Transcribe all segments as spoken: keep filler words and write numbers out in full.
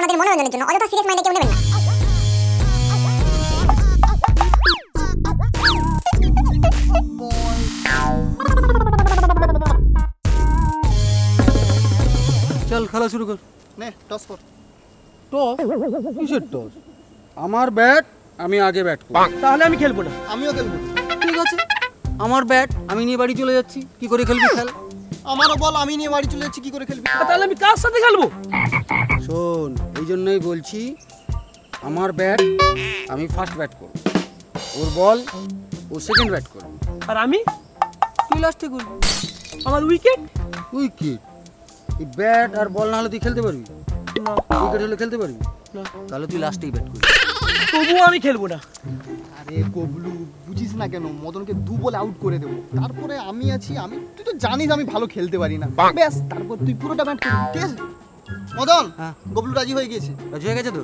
আপনাদের মনোরঞ্জনের জন্য অযথা সিরিয়াস মাইন্ডে কেউ নেবেন না। चल खेला शुरू कर। ने टॉस कर। टॉस? किसे टॉस? আমার ব্যাট আমি আগে ব্যাট করব। তাহলে আমি খেলব না। আমিও খেলব। ঠিক আছে। আমার ব্যাট আমি নিয়ে বাড়ি চলে যাচ্ছি। কি করে খেলবি খেল? আমারও বল আমি নিয়ে বাড়ি চলে যাচ্ছি কি করে খেলবি? তাহলে আমি কার সাথে খেলব? শুন, এইজন্যই বলছি আমার ব্যাট আমি ফার্স্ট ব্যাট করব। ওর বল ও সেকেন্ড ব্যাট করব। আর আমি তুই লাস্টে করবি। আমার উইকেট উইকেট बैट और बॉल ना खेलते विकेट खेलते तू लास्ट ही बैट कर खेलबो ना। अरे कबलू बुझिस ना क्यों मदन के दो बॉल आउट कर देबो তারপরে আমি আছি আমি তুই তো জানিস আমি ভালো খেলতে পারি না ব্যাস তারপর তুই পুরোটা ব্যাট কর ঠিক আছে। মদন গবলু রাজি হয়ে গেছে। রাজি হয়ে গেছে তো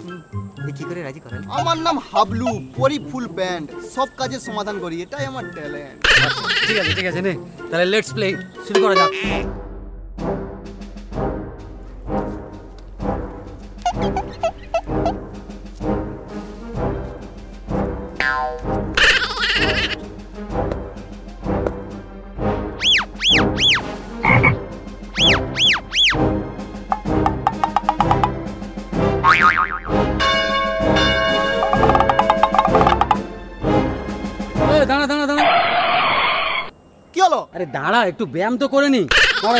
এ কি করে রাজি করালি? আমার নাম হাবলু পরি ফুল ব্যান্ড সব কাজে সমাধান করি এটাই আমার ট্যালেন্ট। ঠিক আছে ঠিক আছে নে তাহলে লেটস প্লে শুরু করা যাক। अरे दाड़ा एक व्यायाम तो करे नी गोबलू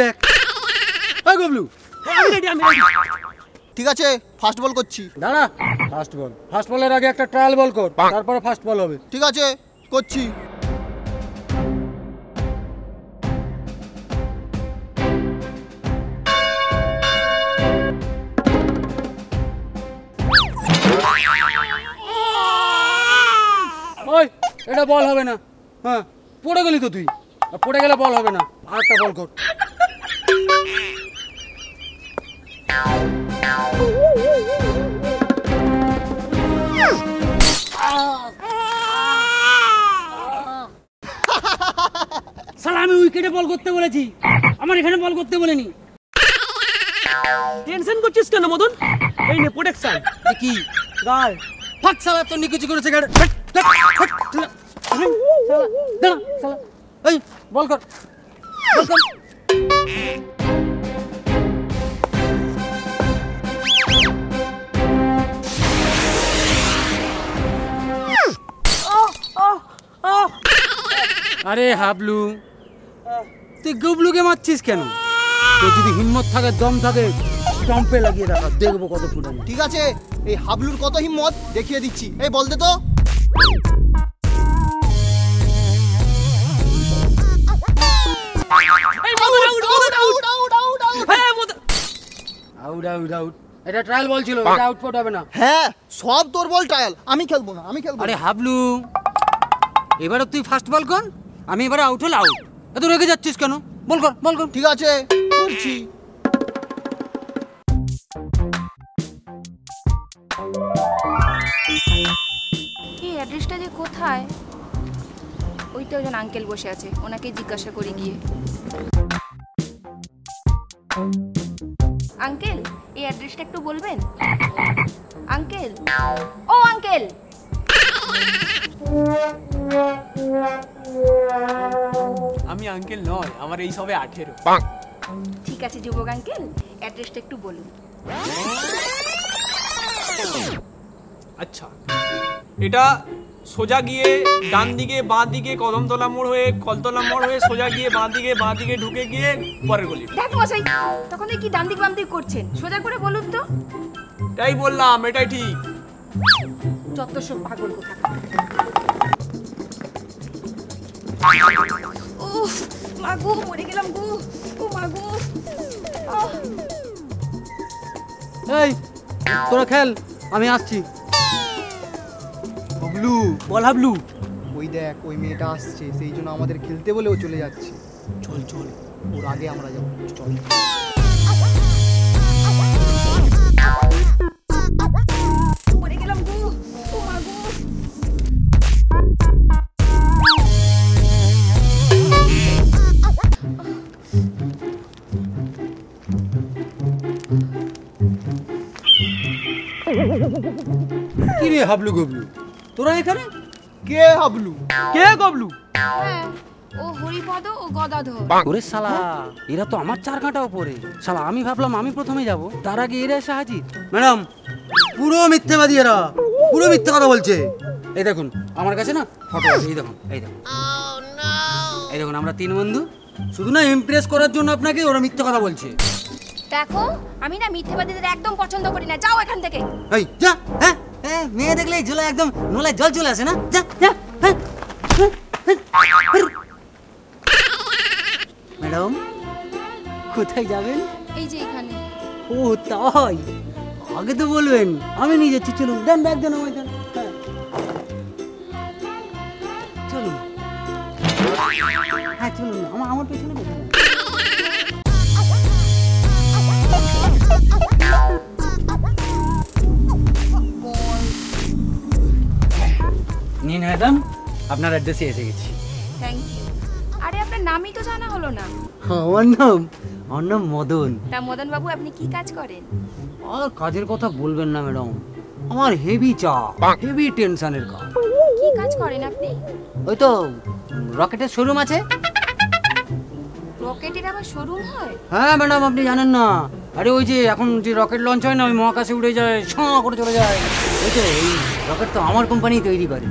देख गोबलू ठीक আছে ফার্স্ট বল করছি দাঁড়া ফার্স্ট বল ফার্স্ট বলের আগে একটা ট্রায়াল বল কর তারপরে ফার্স্ট বল হবে ঠিক আছে করছি। ওই এটা বল হবে না। হ্যাঁ পড়ে গেলি তো তুই আর পড়ে গেলে বল হবে না আরেকটা বল কর। শালা আমি উইকেটে বল করতে বলেছি আমার এখানে বল করতে বলেনি। টেনশন করছিস কেন মদন? এই নে প্রোটেকশন কি গাল ফাক শালা তো নিকুচি করেছে গাল শালা দাঁড়া শালা এই বল কর বল কর। अरे हाबलू तु गबलू के मारछिस केन? तोर जोदि हिम्मत थाके दम थाके स्टम्पे लागिए राख देखबो कत फुट आमी। ठीक आछे ए हाबलूर कत हिम्मत देखिए दिच्छि ए बल दे तो। ए Madan out Madan out out out out ए मदन आउट आउट आउट এটা ট্রায়াল বল ছিল এটা আউটপুট হবে না। হ্যাঁ সব তোর বল ট্রায়াল আমি খেলবো না আমি খেলবো। আরে হাবলু এবারে তুই ফার্স্ট বল কর আমি এবারে আউট হল আউট। এত রেগে যাচ্ছিস কেন? বল কর বল কর। ঠিক আছে করছি। এই অ্যাড্রেসটা যে কোথায় ওইটা ওজন আঙ্কেল বসে আছে ওনাকে জিজ্ঞাসা করে গিয়ে। আঙ্কেল এই অ্যাড্রেসটা একটু বলবেন? আঙ্কেল ও আঙ্কেল আমি আঙ্কেল নই আমার এই সবে আঠেরো। ঠিক আছে যুবক আঙ্কেল অ্যাড্রেসটা একটু বলুন। আচ্ছা এটা সোজা গিয়ে ডান দিকে বাঁ দিকে কদমতলা মোড় হয়ে কলতলা মোড় হয়ে সোজা গিয়ে বাঁ দিকে বাঁ দিকে ঢুকে গিয়ে পরের গলি। দেখ মশাই তখন কি ডান দিক বাম দিক করছেন সোজা করে বলুন তো। তাই বললাম এটাই ঠিক। যত সব পাগল কথা। উফ মা গো মরে গেলাম গো। ও মা গো। এই তোরা খেল আমি আসছি। ববলু বল হাবলু ওই দেখ ওই মেয়েটা আসছে সেই জন্য আমাদের খেলতে বলে ও চলে যাচ্ছে। চল চল ওর আগে আমরা যাবো চল। হাবলু গবলু তোরা এখানে? কে হাবলু কে গবলু? হ্যাঁ ও হরিপদ ও গদাধর। ওরে শালা এরা তো আমার চার কাঁটা উপরে। শালা আমি ভাবলাম আমি প্রথমে যাব তার আগে এরা এসে হাজির। ম্যাডাম পুরো মিথ্যাবাদী, এরা পুরো মিথ্যা কথা বলছে। এই দেখুন আমার কাছে না ফটো আছে, এই দেখুন এই দেখুন এই দেখুন আমরা তিন বন্ধু। শুধু না ইমপ্রেস করার জন্য আপনাকে ওরা মিথ্যা কথা বলছে। দেখো আমি না মিথ্যাবাদীদের একদম পছন্দ করি না, যাও এখান থেকে। এই যা। হ্যাঁ মেয়ে দেখলে জল একদম নলায় জল চলে আসে না। ম্যাডাম কোথায় যাবেন? এই যে এখানে। ও তাই, আগে তো বলবেন। আমি নিয়ে যাচ্ছি, চলুন। দেন ব্যাগ দেন আমায়, দেন। চলুন হ্যাঁ চলুন, আমার আমার পেছনে পেছনে। নিন ম্যাডাম আপনার অ্যাড্রেসে এসে গেছি। Thank you. আরে আপনার নামই তো জানা হলো না। আমার নাম আমার নাম মদন। তা মদন বাবু আপনি কি কাজ করেন? আর কাজের কথা বলবেন না ম্যাডাম, আমার হেভি চাপ, হেভি টেনশনের কাজ। কি কাজ করেন আপনি? ওই তো রকেটের শোরুম আছে। রকেটের আবার শোরুম হয়? হ্যাঁ ম্যাডাম আপনি জানেন না? আরে ওই যে এখন যে রকেট লঞ্চ হয় না, ওই মহাকাশে উড়ে যায়, ছাঁ করে চলে যায়। ওই তো এই রকেট তো আমার কোম্পানি তৈরি করে।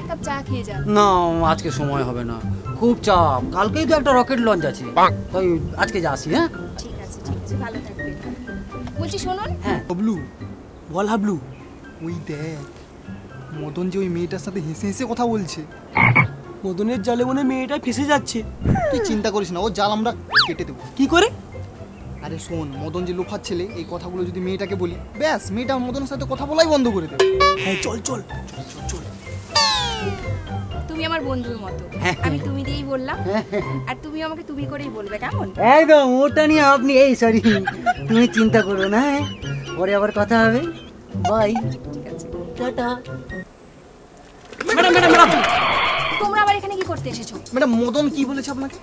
এক কাপ চা খেয়ে যান। না আজকে সময় হবে না, খুব চাপ। কালকেই তো একটা রকেট লঞ্চ আছে, তাই আজকে যা আসি। হ্যাঁ ঠিক আছে ঠিক আছে, ভালো থাকবেন। বলছি শুনুন। হ্যাঁ হাবলু বল হাবলু। ওই দেখ মদন যে ওই মেয়েটার সাথে হেসে হেসে কথা বলছে। মদনের জালে মনে মেয়েটা ফেসে যাচ্ছে। তুই চিন্তা করিস না, ও জাল আমরা কেটে দেবো। কি করে? আরে শোন, মদন যে লোফার ছেলে, এই কথাগুলো যদি মেয়েটাকে বলি, ব্যাস মেয়েটা মদনের সাথে কথা বলাই বন্ধ করে দেবে। হ্যাঁ চল চল চল চল চল। তুমি আমার বন্ধুর মতো, আমি তুমি দিয়েই বললাম, আর তুমি আমাকে তুমি করেই বলবে, কেমন? একদম ওটা নিয়ে আপনি এই সরি তুমি চিন্তা করো না, পরে আবার কথা হবে। বাই। ঠিক আছে টাটা। ম্যাডাম ম্যাডাম ম্যাডাম তোমরা আবার এখানে কি করতে এসেছো? ম্যাডাম মদন কি বলেছে আপনাকে?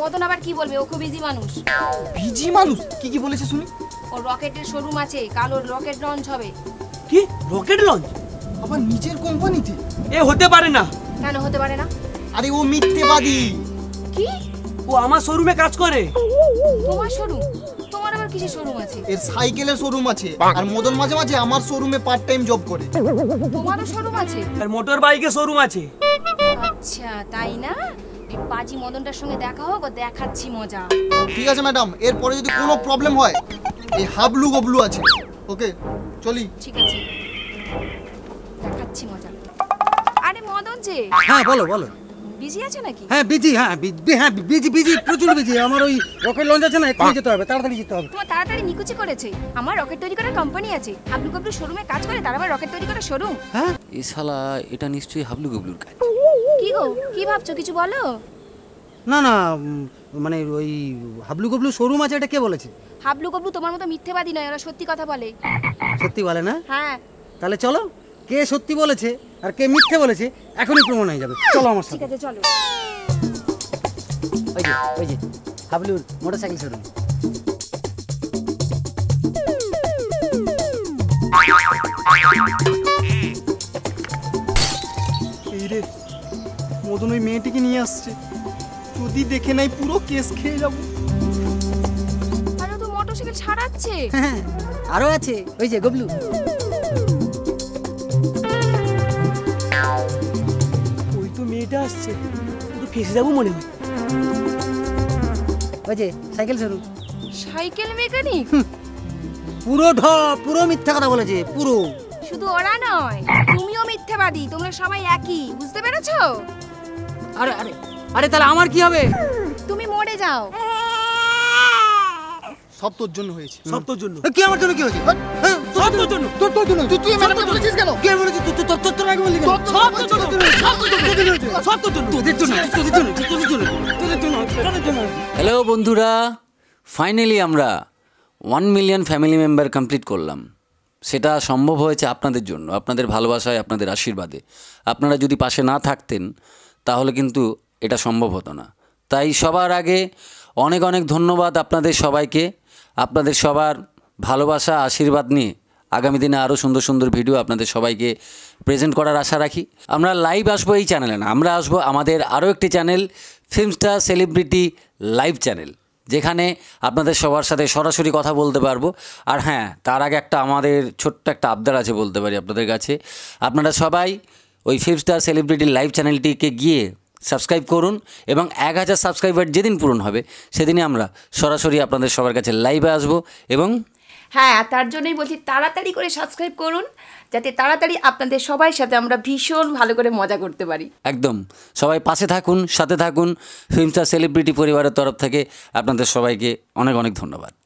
মদন আবার কি বলবে, ও খুব বিজি মানুষ। বিজি মানুষ? কি কি বলেছে শুনি? ও রকেটের শোরুম আছে, কালো রকেট লঞ্চ হবে। কি রকেট লঞ্চ? আবার নিজের কোম্পানিতে? এ হতে পারে না। কেন হতে পারে না? আরে ও মিথ্যেবাদী। কি? ও আমার শোরুমে কাজ করে। তোমার শোরুম? তোমার আবার কিসের শোরুম আছে? এর সাইকেলের শোরুম আছে, আর মদন মাঝে মাঝে আমার শোরুমে পার্ট টাইম জব করে। তোমারও শোরুম আছে? আর মোটর বাইকের শোরুম আছে। আচ্ছা তাই না? এই পাজি মদনটার সঙ্গে দেখা হোক, দেখাচ্ছি মজা। ঠিক আছে ম্যাডাম, এরপরে যদি কোনো প্রবলেম হয় এই হাবলু গবলু আছে। ওকে চলি। ঠিক আছে দেখাচ্ছি মজা। আরে মদন যে। হ্যাঁ বলো বলো। বিজি আছে নাকি? হ্যাঁ বিজি, হ্যাঁ বিজি বিজি প্রচুর বিজি। আমার ওই রকেট লঞ্চ আছে না, এক্ষুনি যেতে হবে, তাড়াতাড়ি যেতে হবে। তোমার তাড়াতাড়ি নিকুচি করেছে। আমার রকেট তৈরি করার কোম্পানি আছে, হাবলু গবলু শোরুমে কাজ করে, তার আবার রকেট তৈরি করার শোরুম। হ্যাঁ এই শালা, এটা নিশ্চয়ই হাবলু গবলুর কাজ। কি গো কি ভাবছো, কিছু বলো। না না মানে ওই হাবলু গবলু শোরুম আছে এটা কে বলেছে? হাবলু গবলু তোমার মতো মিথ্যেবাদী নয়, ওরা সত্যি কথা বলে। সত্যি বলে না? হ্যাঁ। তাহলে চলো, কে সত্যি বলেছে আর কে মিথ্যে বলেছে এখনই প্রমাণ হয়ে যাবে। চলো আমার সাথে। ঠিক আছে চলো। ওই যে ওই যে হাবলুর মোটরসাইকেল শোরুম। এই রে মদন ওই মেয়েটিকে নিয়ে আসছে, যদি দেখে নাই পুরো কেস খেয়ে যাবো। আর ও তো মোটরসাইকেল ছাড়াচ্ছে। হ্যাঁ আরো আছে, ওই যে গবলু। মেয়েটা আসছে, ফেসে যাবো মনে হয়। সাইকেল মেকানিক পুরো ঢ পুরো মিথ্যা কথা বলেছে পুরো। শুধু ওরা নয়, তুমিও মিথ্যাবাদী, তোমরা সবাই একই, বুঝতে পেরেছো? আরে আরে আরে তাহলে আমার কি হবে? তুমি মরে যাও। সব তোর জন্য হয়েছে, সব তোর জন্য। কি আমার জন্য কি হয়েছে? সব তোর জন্য, তোর তোর জন্য। তুই তুই আমাকে বলেছিস কেন? কে বলেছে তুই তোর তোর তোর আগে বললি কেন? সব তোর জন্য, সব তোর জন্য, সব তোর জন্য, তোদের জন্য, তোদের জন্য, তোদের জন্য, তোদের জন্য, তোদের জন্য। হ্যালো বন্ধুরা, ফাইনালি আমরা one million family member complete করলাম। সেটা সম্ভব হয়েছে আপনাদের জন্য, আপনাদের ভালোবাসায়, আপনাদের আশীর্বাদে। আপনারা যদি পাশে না থাকতেন তাহলে কিন্তু এটা সম্ভব হতো না। তাই সবার আগে অনেক অনেক ধন্যবাদ আপনাদের সবাইকে। আপনাদের সবার ভালোবাসা আশীর্বাদ নিয়ে আগামী দিনে আরও সুন্দর সুন্দর ভিডিও আপনাদের সবাইকে প্রেজেন্ট করার আশা রাখি। আমরা লাইভ আসবো এই চ্যানেলে না, আমরা আসবো আমাদের আরও একটি channel film star celebrity live channel, যেখানে আপনাদের সবার সাথে সরাসরি কথা বলতে পারবো। আর হ্যাঁ, তার আগে একটা আমাদের ছোট্ট একটা আবদার আছে বলতে পারি আপনাদের কাছে। আপনারা সবাই ওই ফিল্মস্টার সেলিব্রিটি লাইভ চ্যানেলটিকে গিয়ে সাবস্ক্রাইব করুন এবং এক হাজার সাবস্ক্রাইবার যেদিন পূরণ হবে সেদিনই আমরা সরাসরি আপনাদের সবার কাছে লাইভে আসবো। এবং হ্যাঁ, তার জন্যই বলছি তাড়াতাড়ি করে সাবস্ক্রাইব করুন, যাতে তাড়াতাড়ি আপনাদের সবাই সাথে আমরা ভীষণ ভালো করে মজা করতে পারি। একদম, সবাই পাশে থাকুন, সাথে থাকুন। ফিল্মস্টার সেলিব্রিটি পরিবারের তরফ থেকে আপনাদের সবাইকে অনেক অনেক ধন্যবাদ।